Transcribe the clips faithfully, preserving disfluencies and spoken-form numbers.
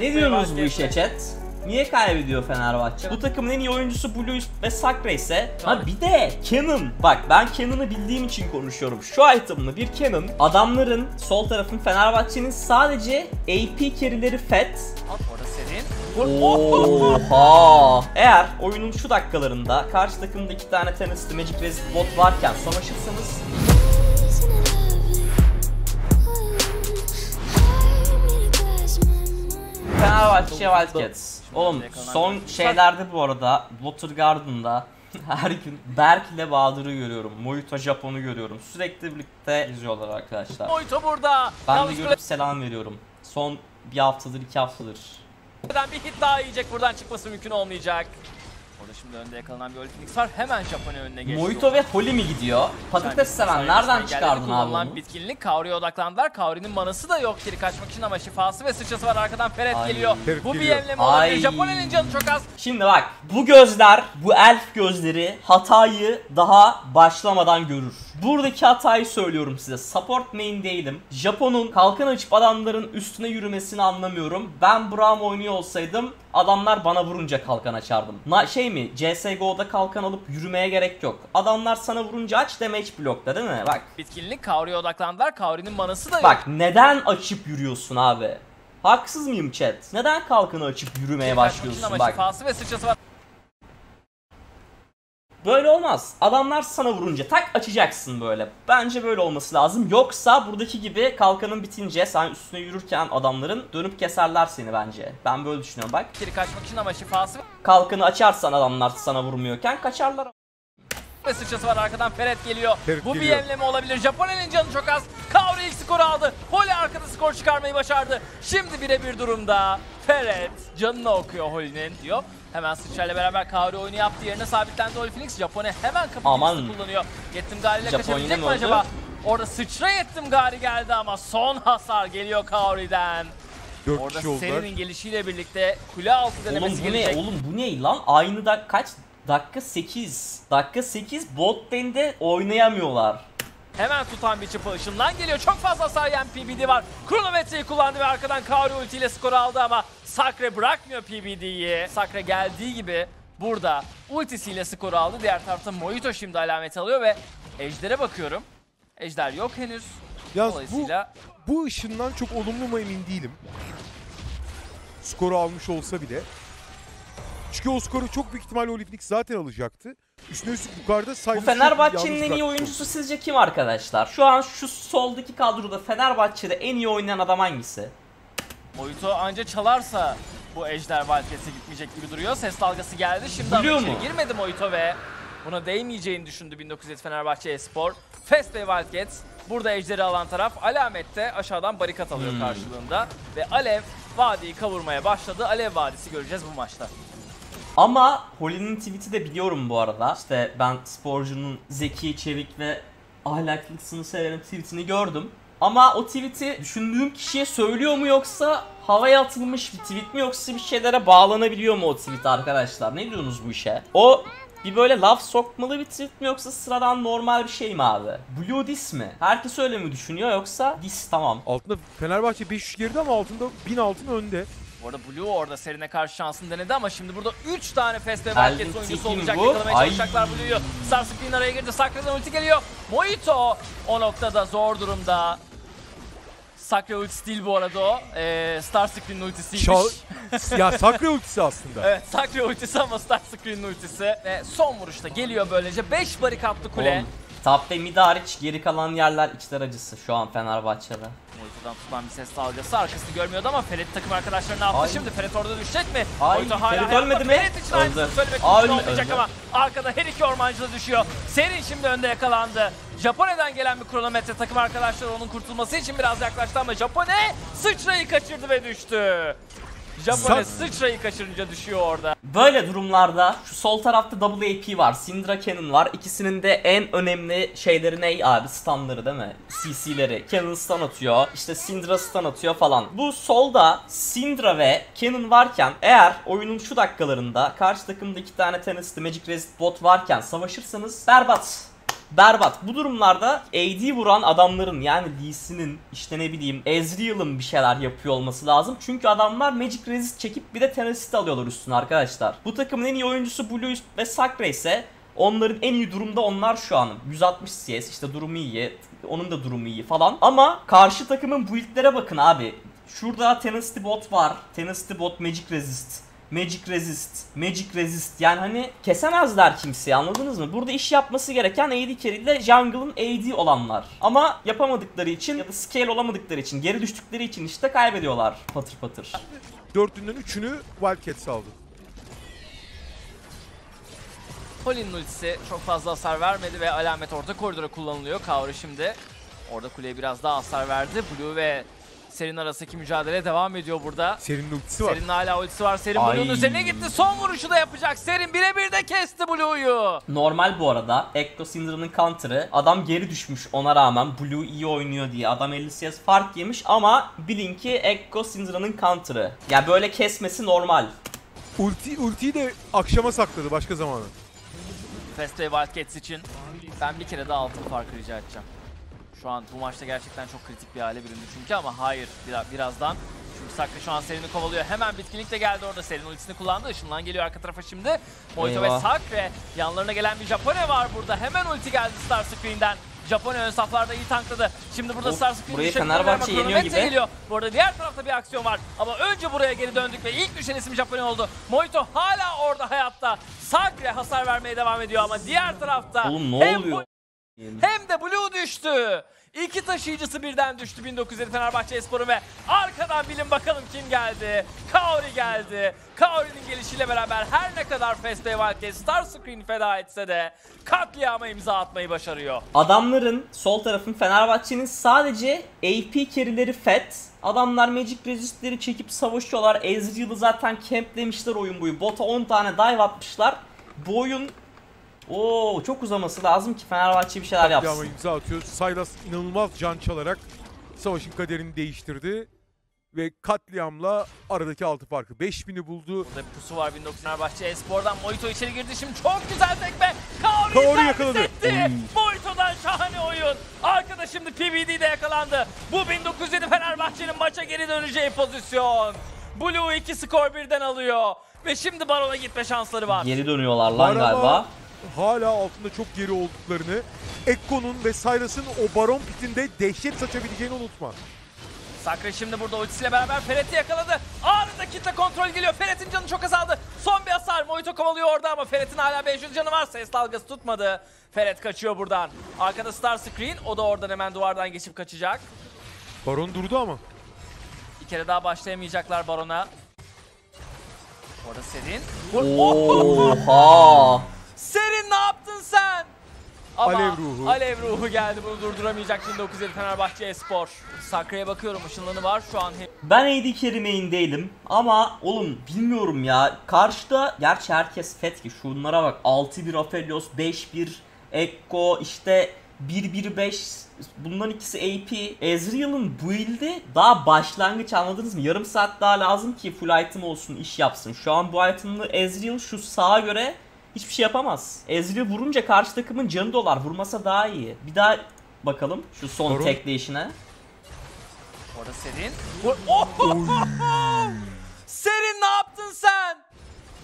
Ne diyorsunuz bu işe chat? Niye kaybediyor Fenerbahçe? Bu takımın en iyi oyuncusu Blue ve Sacre ise... Ha bir de Kennen. Bak ben Kennen'ı bildiğim için konuşuyorum. Şu item'lı bir Kennen. Adamların sol tarafın Fenerbahçe'nin sadece A P carry'leri fat. Oha! Eğer oyunun şu dakikalarında karşı takımda iki tane Tenacity Magic Resist bot varken savaşırsanız... Fenerbahçe Wildcats. Oğlum son şeylerde bu arada Water Garden'da her gün Berk ile Bahadır'ı görüyorum. Mojito Japon'u görüyorum. Sürekli birlikte izliyorlar arkadaşlar. Mojito burada. Ben de görüp selam veriyorum. Son bir haftadır iki haftadır. Bir hit daha yiyecek, buradan çıkması mümkün olmayacak. Orada şimdi önde yakalanan bir Olympics var. Hemen Japon'un önüne geçti. Mojito ve Holly mi gidiyor? Patates seven nereden çıkardın abi bunu? Bitkinlik Kaori'ye odaklandılar. Kaori'nin manası da yok geri kaçmak için ama şifası ve sıçrası var. Arkadan Ferit Ay. geliyor. Ferit bu geliyor. Bir emleme olabilir. Japon elin canı çok az. Şimdi bak bu gözler, bu elf gözleri hatayı daha başlamadan görür. Buradaki hatayı söylüyorum size. Support main değilim. Japon'un kalkan açıp adamların üstüne yürümesini anlamıyorum. Ben Braum oynuyor olsaydım adamlar bana vurunca kalkan açardım. Na şey mi? C S G O'da kalkan alıp yürümeye gerek yok. Adamlar sana vurunca aç damage blokla değil mi? Bak. Bitkinlik Kaori'ye odaklandılar. Kaori'nin manası da yok. Bak neden açıp yürüyorsun abi? Haksız mıyım chat? Neden kalkanı açıp yürümeye şey, başlıyorsun bak. Ve böyle olmaz. Adamlar sana vurunca tak açacaksın böyle. Bence böyle olması lazım. Yoksa buradaki gibi kalkanın bitince sen üstüne yürürken adamların dönüp keserler seni bence. Ben böyle düşünüyorum bak. Geri kaçmak için ama şifası. Kalkanı açarsan adamlar sana vurmuyorken kaçarlar. Ve sıçrası var arkadan Ferit geliyor. Ferit Bu geliyor. Bir emleme olabilir. Japon elin canı çok az. Kaori ilk skoru aldı. Holly arkada skor çıkarmayı başardı. Şimdi birebir durumda. Ferit canını okuyor Holly'nin diyor. Hemen sıçrayla beraber Kaori oyunu yaptı. Yerine sabitlendi Holy Phoenix. Japon'e hemen kapı kullanıyor. Yettim Gari ile kaçabilecek mi acaba? Orada sıçra Yettim Gari geldi ama son hasar geliyor Kaori'den. Orada serinin gelişiyle birlikte kule altı denemesi gelecek. Oğlum bu ne lan? Aynı da kaç? Dakika sekiz. Dakika sekiz bot lane'de oynayamıyorlar. Hemen tutan bir çıpa ışından geliyor. Çok fazla hasar yiyen P B D var. Kronometreyi kullandı ve arkadan Kaori ultiyle skoru aldı ama Sacre bırakmıyor P B D'yi. Sacre geldiği gibi burada ultisiyle skoru aldı. Diğer tarafta Mojito şimdi alamet alıyor ve Ejder'e bakıyorum. Ejder yok henüz. Yalnız dolayısıyla... bu, bu ışından çok olumlu mu emin değilim. Skoru almış olsa bile. Çünkü o skoru çok büyük ihtimalle Holy Phoenix zaten alacaktı. Üstüne üstlük yukarıda saygı... Bu Fenerbahçe'nin en iyi oyuncusu sizce kim arkadaşlar? Şu an şu soldaki kadroda Fenerbahçe'de en iyi oynayan adam hangisi? Mojito anca çalarsa bu Ejder Wildcats'e gitmeyecek gibi duruyor. Ses dalgası geldi. Şimdi ama içeri girmedi Mojito ve buna değmeyeceğini düşündü bin dokuz yüz yedi Fenerbahçe Espor. Fast Wildcats burada Ejder'i alan taraf. Alamette aşağıdan barikat alıyor hmm. karşılığında. Ve Alev Vadiyi kavurmaya başladı. Alev Vadisi göreceğiz bu maçta. Ama Holly'nin tweet'i de biliyorum bu arada. İşte ben sporcunun zeki, çevik ve ahlaklısını severim tweet'ini gördüm. Ama o tweet'i düşündüğüm kişiye söylüyor mu yoksa havaya atılmış bir tweet mi yoksa bir şeylere bağlanabiliyor mu o tweet arkadaşlar? Ne diyorsunuz bu işe? O bir böyle laf sokmalı bir tweet mi yoksa sıradan normal bir şey mi abi? Blue diss mi? Herkes öyle mi düşünüyor yoksa diss tamam. Altında Fenerbahçe beş yüz geride ama altında bin altın önde. Bu arada Blue orada serine karşı şansını denedi ama şimdi burada üç tane Fast Wildcats oyuncusu olacak. Yakalamaya çalışacaklar Blue'yu. Starscream araya girdi. Sacre'den ulti geliyor. Mojito o noktada zor durumda. Sacre ultisi değil bu arada o. Ee, Starscream'in ultisiymiş. Ya Sacre ultisi aslında. Evet Sacre ultisi ama Starscream'in ultisi. Ve son vuruşta geliyor böylece. beş barikatlı kule. On. Top ve mid hariç geri kalan yerler içler acısı şu an Fenerbahçe'de. Mojito'dan tutan bir ses dalgası arkasını görmüyordu ama Ferit takım arkadaşlarını attı Ay. Şimdi. Ferit orada düşecek mi? Mojito hala ölmedi mi? Ferit için aynısını söylemek mümkün olmayacak ama arkada her iki ormancı da düşüyor. Serin şimdi önde yakalandı. Japonya'dan gelen bir kronometre takım arkadaşları onun kurtulması için biraz yaklaştı ama Japonya sıçrayı kaçırdı ve düştü. Japonya sıçrayı kaçırınca düşüyor orada. Böyle durumlarda şu sol tarafta W A P var, Syndra Kennen var. İkisinin de en önemli şeyleri ne abi? Stunları değil mi? C C'leri. Kennen stun atıyor, işte Syndra stun atıyor falan. Bu solda Syndra ve Kennen varken eğer oyunun şu dakikalarında karşı takımda iki tane Tenacity Magic Resist bot varken savaşırsanız berbat. berbat. Bu durumlarda A D vuran adamların, yani Lee'sinin, işte ne bileyim Ezreal'ın bir şeyler yapıyor olması lazım. Çünkü adamlar Magic Resist çekip bir de Tenacity alıyorlar üstüne arkadaşlar. Bu takımın en iyi oyuncusu Blue ve Sacre ise onların en iyi durumda onlar şu an. yüz altmış CS, işte durumu iyi, onun da durumu iyi falan. Ama karşı takımın build'lere bakın abi. Şurada Tenacity bot var. Tenacity bot Magic Resist. Magic Resist, Magic Resist, yani hani kesemezler kimseyi, anladınız mı? Burada iş yapması gereken A D carry ile jungle'ın A D olanlar. Ama yapamadıkları için ya da scale olamadıkları için, geri düştükleri için işte kaybediyorlar patır patır. Dördünden üçünü Wildcats aldı. Holly'nin ultisi çok fazla hasar vermedi ve alamet orta koridora kullanılıyor. Kaori şimdi orada kuleye biraz daha hasar verdi. Blue ve Serin arasındaki mücadele devam ediyor burada. Serin'in ultisi var. Serin'in hala ultisi var. Serin Blue'nun üzerine gitti. Son vuruşu da yapacak. Serin birebir de kesti Blue'yu. Normal bu arada. Ekko Syndra'nın counter'ı. Adam geri düşmüş ona rağmen. Blue iyi oynuyor diye. Adam elli CS fark yemiş ama bilin ki Ekko Syndra'nın counter'ı. Ya yani böyle kesmesi normal. Ulti, ultiyi de akşama sakladı başka zamanı. Fast ve Wildcats için ben bir kere daha altın farkı rica edeceğim. Şu an bu maçta gerçekten çok kritik bir hale büründü çünkü, ama hayır biraz, birazdan. Çünkü Sacre şu an Serin'i kovalıyor. Hemen bitkinlik de geldi orada. Serin ultisini kullandı. Işınlan geliyor arka tarafa şimdi. Mojito ve Sacre. Yanlarına gelen bir Japone var burada. Hemen ulti geldi Starscream'den. Japone ön saflarda iyi tankladı. Şimdi burada Starscream düşecek. Fenerbahçe yeniyor gibi. Geliyor. Bu arada diğer tarafta bir aksiyon var. Ama önce buraya geri döndük ve ilk düşen isim Japone oldu. Mojito hala orada hayatta. Sacre hasar vermeye devam ediyor ama diğer tarafta... Oğlum ne oluyor? Hem de Blue düştü. İki taşıyıcısı birden düştü bin dokuz yüz yedi Fenerbahçe Espor'un ve arkadan bilin bakalım kim geldi. Kaori geldi. Kaori'nin gelişiyle beraber her ne kadar Fast Wildcats Starscream'i feda etse de katliama imza atmayı başarıyor. Adamların, sol tarafın, Fenerbahçe'nin sadece A P carry'leri Fat. Adamlar Magic Resist'leri çekip savaşıyorlar. Ezreal'ı zaten camplemişler oyun boyu. Bota on tane dive atmışlar. Bu oyun... Oo, çok uzaması lazım ki Fenerbahçe bir şeyler yapsın. Katliama imza atıyor. Sylas inanılmaz can çalarak savaşın kaderini değiştirdi. Ve katliamla aradaki altı farkı beş bini buldu. Burada pusu var bin dokuz yüz Fenerbahçe Espor'dan. Mojito içeri girdi şimdi. Çok güzel tekme. Kaori'yi yakaladı. Mojito'dan şahane oyun. Arkada şimdi P V D'de yakalandı. Bu bin dokuz yüz yedi Fenerbahçe'nin maça geri döneceği pozisyon. Blue iki skor birden alıyor. Ve şimdi Baron'a gitme şansları var. Geri dönüyorlar lan Baron galiba. Hala altında çok geri olduklarını, Ekko'nun ve Sylas'ın o Baron pitinde dehşet saçabileceğini unutma. Sacre şimdi burada ultisiyle beraber Ferit'i yakaladı. Anında kitle kontrol geliyor. Ferit'in canı çok azaldı. Son bir hasar. Mojito kovalıyor orada ama Ferit'in hala beş yüz canı var. Ses dalgası tutmadı. Ferit kaçıyor buradan. Arkada Starscream. O da oradan hemen duvardan geçip kaçacak. Baron durdu ama. Bir kere daha başlayamayacaklar Baron'a. Orada Serin. Oha! Serin ne yaptın sen? Ama Alev ruhu. Alev ruhu geldi, bunu durduramayacak bin dokuz yüz yedi Fenerbahçe Espor. Sacre'ye bakıyorum, ışınlanı var şu an. Ben A D carry main değilim ama oğlum bilmiyorum ya. Karşıda gerçi herkes fetki. Şunlara bak, altı bir Aphelios, beş bir Ekko, işte bir bir beş. Bunların ikisi A P. Ezreal'ın build'i daha başlangıç, anladınız mı? Yarım saat daha lazım ki full item olsun, iş yapsın. Şu an bu item'lı Ezreal şu sağa göre hiçbir şey yapamaz. Ezreal vurunca karşı takımın canı dolar. Vurmasa daha iyi. Bir daha bakalım şu son Baron tekleyişine. Orada Serin. Oh! Serin ne yaptın sen?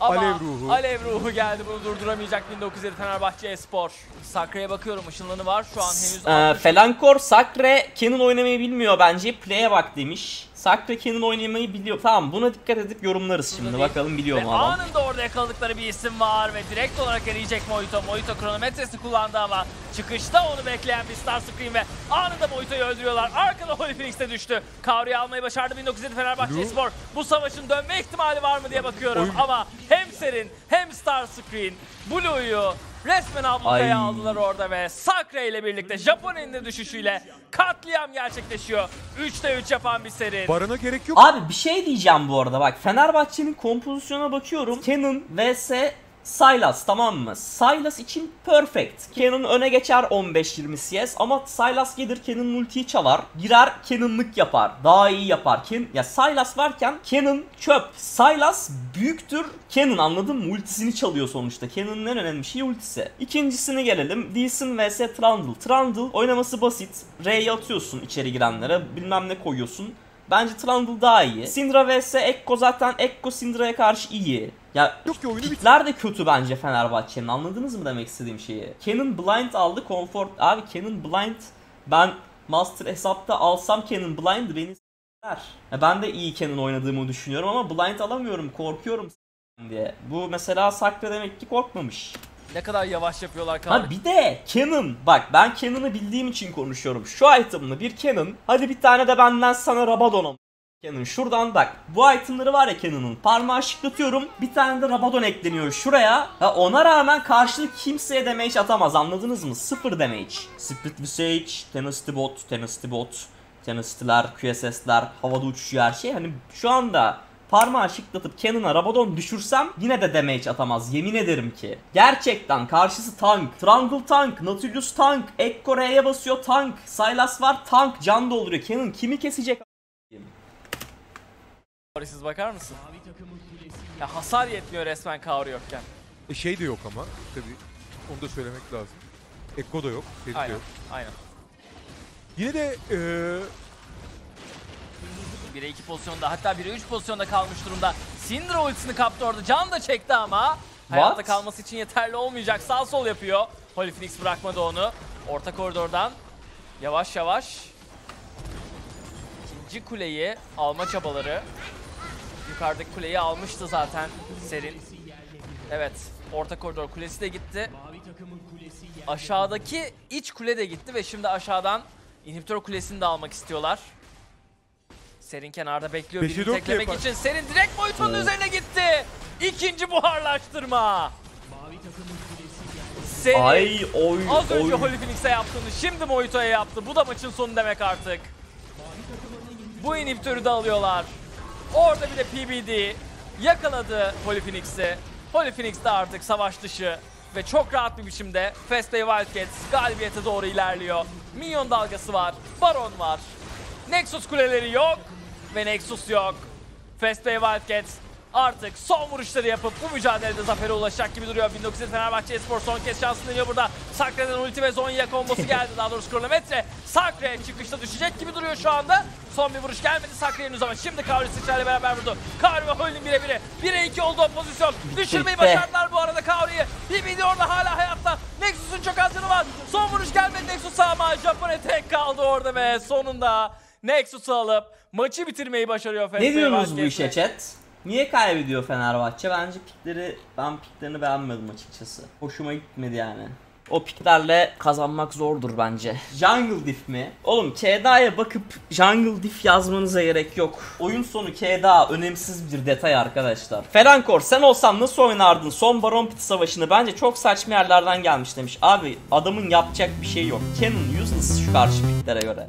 Ama Alev ruhu. Alev ruhu geldi. Bunu durduramayacak bin dokuz yüz yedi Fenerbahçe Espor. Sacre'ye bakıyorum. Işınlanı var. Şu an henüz... Ee, Felankor, Sacre Kennen oynamayı bilmiyor bence. Play'e bak demiş. Sacre Kennen oynamayı biliyor. Tamam, buna dikkat edip yorumlarız şimdi. Değil. Bakalım biliyor mu adam. Anında orada yakaladıkları bir isim var ve direkt olarak eriyecek Mojito. Mojito kronometresini kullandı ama çıkışta onu bekleyen bir Starscream ve anında Mojito'yu öldürüyorlar. Arkada Holy Phoenix'te düştü. Kavri'yi almayı başardı bin dokuz yüz yedi Fenerbahçe Espor. Bu savaşın dönme ihtimali var mı diye bakıyorum. Oyun. Ama hem Serin hem Starscream Blue'yu resmen ablukaya aldılar orada ve Sacre ile birlikte Japonya'nın da düşüşüyle katliam gerçekleşiyor. üçte üç yapan bir seri. Barona gerek yok. Abi bir şey diyeceğim bu arada, bak Fenerbahçe'nin kompozisyona bakıyorum. Kennen vs Sylas, tamam mı? Sylas için perfect. Kennen öne geçer on beş yirmi C S ama Sylas gelir Kennen'ın ultiyi çalar. Girer Kennen'lık yapar. Daha iyi yapar. Ken ya Sylas varken Kennen çöp. Sylas büyüktür. Kennen, anladın mı? Ultisini çalıyor sonuçta. Kennen'ın en önemli şey ultisi. İkincisini gelelim. Deason vs Trundle. Trundle oynaması basit. R'yi atıyorsun içeri girenlere. Bilmem ne koyuyorsun. Bence Trundle daha iyi. Syndra vs Ekko, zaten Ekko Syndra'ya karşı iyi. Ya kitler de kötü bence Fenerbahçe'nin, anladınız mı demek istediğim şeyi? Kennen blind aldı, comfort. Abi Kennen blind, ben master hesapta alsam Kennen blind beni s**ler. Ben de iyi Kennen oynadığımı düşünüyorum ama blind alamıyorum, korkuyorum diye. Bu mesela Sacre demek ki korkmamış. Ne kadar yavaş yapıyorlar Kaori. Ha bir de Kennen, bak ben Kennen'ı bildiğim için konuşuyorum. Şu item'lı bir Kennen, hadi bir tane de benden sana Rabadon'a. Kennen şuradan bak, bu item'ları var ya Kennen'ın, parmağı şıklatıyorum, bir tane de Rabadon ekleniyor şuraya. Ha, ona rağmen karşılık kimseye damage atamaz, anladınız mı? Sıfır damage. Split Visage, Tenacity Bot, Tenacity Bot, Tenacity'ler, Q S S'ler, havada uçuşuyor her şey. Hani şu anda parmağı şıklatıp Kennen'a Rabadon düşürsem yine de damage atamaz, yemin ederim ki. Gerçekten karşısı tank. Trundle tank, Nautilus tank, Ekko R'ye basıyor tank, Sylas var tank, can dolduruyor. Kennen kimi kesecek? Siz bakar mısın? Ya hasar yetmiyor resmen Kaori yokken. E şey de yok ama tabii, onu da söylemek lazım. Ekko da yok, Ferit de yok. Aynen. Yine de ee... bire iki pozisyonda, hatta bire üç pozisyonda kalmış durumda. Syndra ultisini kaptı orada, can da çekti ama What? hayatta kalması için yeterli olmayacak. Sağ sol yapıyor. Holy Phoenix bırakmadı onu. Orta koridordan yavaş yavaş ikinci kuleyi alma çabaları. Yukarıdaki kuleyi almıştı zaten Serin. Evet, orta koridor kulesi de gitti. Aşağıdaki iç kule de gitti ve şimdi aşağıdan inhibitör kulesini de almak istiyorlar. Serin kenarda bekliyor birini teklemek için. Serin direkt Mojito'nun üzerine gitti. İkinci buharlaştırma. Serin Ay, oy, az önce oy. Holy Phoenix'e yaptığını şimdi Mojito'ya yaptı. Bu da maçın sonu demek artık. Bu inhibitörü de alıyorlar. Orada bir de P B D yakaladı Holy Phoenix'i. Holy Phoenix de artık savaş dışı ve çok rahat bir biçimde Fast Wildcats galibiyete doğru ilerliyor. Minyon dalgası var, Baron var. Nexus kuleleri yok ve Nexus yok. Fast Wildcats artık son vuruşları yapıp bu mücadelede zafere ulaşacak gibi duruyor. bin dokuz yüz yedi Fenerbahçe Espor son kez şansını deniyor burada. Sacre'den ulti ve Zonya kombosu geldi. Daha doğrusu kronometre. Sacre çıkışta düşecek gibi duruyor şu anda. Son bir vuruş gelmedi Sacre henüz ama şimdi Kavri sıçrayla beraber vurdu. Kavri ve Holly'nin bire bire. bire iki oldu o pozisyon. Düşürmeyi başardılar bu arada Kavri'yi. P B D orada hala hayatta. Nexus'un çok az canı var. Son vuruş gelmedi Nexus'a ama Japon'a tek kaldı orada ve sonunda Nexus'u alıp maçı bitirmeyi başarıyor Fenerbahçe. Ne diyorsunuz bu işe chat? Niye kaybediyor Fenerbahçe? Bence pikleri, ben piklerini beğenmedim açıkçası. Hoşuma gitmedi yani. O piklerle kazanmak zordur bence. Jungle diff mi? Oğlum K D A'ya bakıp jungle diff yazmanıza gerek yok. Oyun sonu K D A önemsiz bir detay arkadaşlar. Ferankor, sen olsan nasıl oynardın son Baron Pit savaşını? Bence çok saçma yerlerden gelmiş demiş. Abi adamın yapacak bir şey yok. Kennen useless şu karşı piklere göre.